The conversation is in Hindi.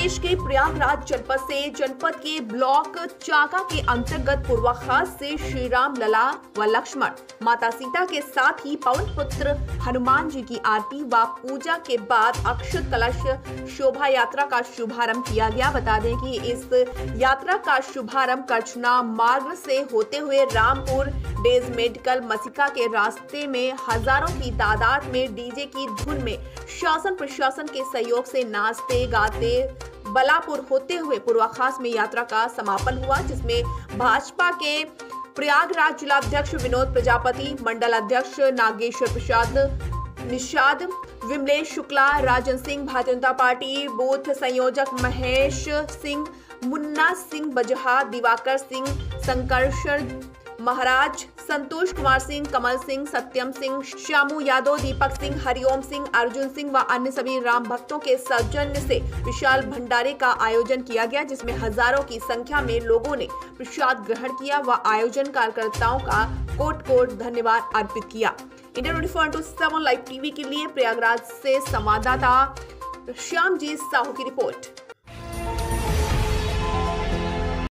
प्रदेश के प्रयागराज जनपद से जनपद के ब्लॉक चाका के अंतर्गत पूर्वा खास से श्री राम लला व लक्ष्मण माता सीता के साथ ही पवन पुत्र हनुमान जी की आरती व पूजा के बाद अक्षत कलश शोभायात्रा का शुभारंभ किया गया। बता दें कि इस यात्रा का शुभारंभ करछना मार्ग से होते हुए रामपुर डेज मेडिकल मसिका के रास्ते में हजारों की तादाद में डीजे की धुन में शासन प्रशासन के सहयोग से नाचते गाते बलापुर होते हुए पूर्वा खास में यात्रा का समापन हुआ, जिसमें भाजपा के प्रयागराज जिला अध्यक्ष विनोद प्रजापति, मंडल अध्यक्ष नागेश्वर प्रसाद निषाद, विमलेश शुक्ला, राजन सिंह, भारतीय जनता पार्टी बूथ संयोजक महेश सिंह, मुन्ना सिंह, बजहा दिवाकर सिंह, संकर्षण महाराज, संतोष कुमार सिंह, कमल सिंह, सत्यम सिंह, श्यामू यादव, दीपक सिंह, हरिओम सिंह, अर्जुन सिंह व अन्य सभी राम भक्तों के सौजन्य से विशाल भंडारे का आयोजन किया गया, जिसमें हजारों की संख्या में लोगों ने प्रसाद ग्रहण किया व आयोजन कार्यकर्ताओं का कोटि-कोटि धन्यवाद अर्पित किया। इंडिया 24x7 लाइव टीवी के लिए प्रयागराज से संवाददाता श्यामजीत साहू की रिपोर्ट।